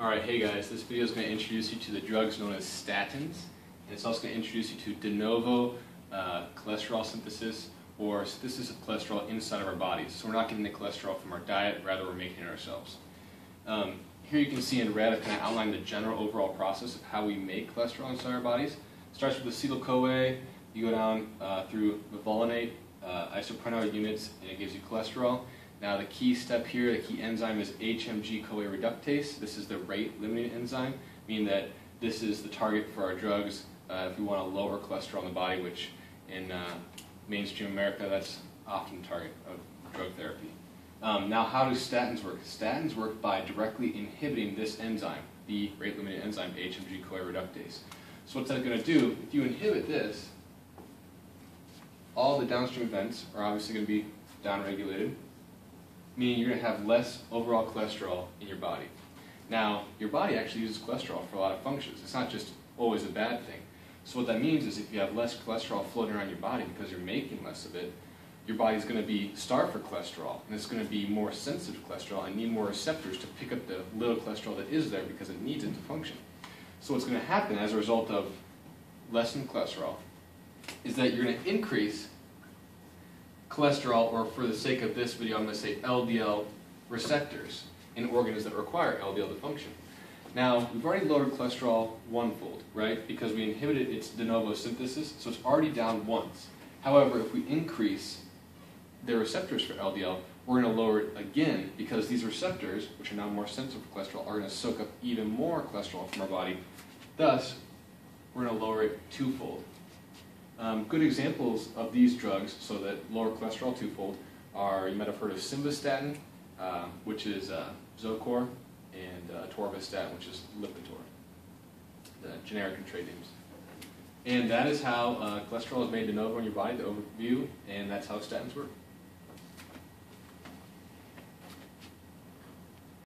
Alright, hey guys, this video is going to introduce you to the drugs known as statins, and it's also going to introduce you to de novo cholesterol synthesis, or synthesis of cholesterol inside of our bodies. So we're not getting the cholesterol from our diet, rather we're making it ourselves. Here you can see in red, I've kind of outlined the general overall process of how we make cholesterol inside our bodies. It starts with acetyl-CoA, you go down through mevalonate, isoprenoid units, and it gives you cholesterol. Now the key step here, the key enzyme is HMG-CoA reductase. This is the rate-limiting enzyme, meaning that this is the target for our drugs if we want to lower cholesterol in the body, which in mainstream America, that's often the target of drug therapy. Now how do statins work? Statins work by directly inhibiting this enzyme, the rate-limiting enzyme HMG-CoA reductase. So what's that going to do? If you inhibit this, all the downstream events are obviously going to be downregulated, meaning you're going to have less overall cholesterol in your body. Now, your body actually uses cholesterol for a lot of functions. It's not just always a bad thing. So what that means is if you have less cholesterol floating around your body because you're making less of it, your body's going to be starved for cholesterol, and it's going to be more sensitive to cholesterol and need more receptors to pick up the little cholesterol that is there because it needs it to function. So what's going to happen as a result of lessened cholesterol is that you're going to increase cholesterol, or for the sake of this video, I'm going to say LDL receptors in organs that require LDL to function. Now, we've already lowered cholesterol one-fold, right? Because we inhibited its de novo synthesis, so it's already down once. However, if we increase the receptors for LDL, we're going to lower it again because these receptors, which are now more sensitive for cholesterol, are going to soak up even more cholesterol from our body. Thus, we're going to lower it twofold. Good examples of these drugs, so that lower cholesterol twofold, are, you might have heard of simvastatin, which is Zocor, and atorvastatin, which is Lipitor, the generic and trade names. And that is how cholesterol is made de novo in your body, the overview, and that's how statins work.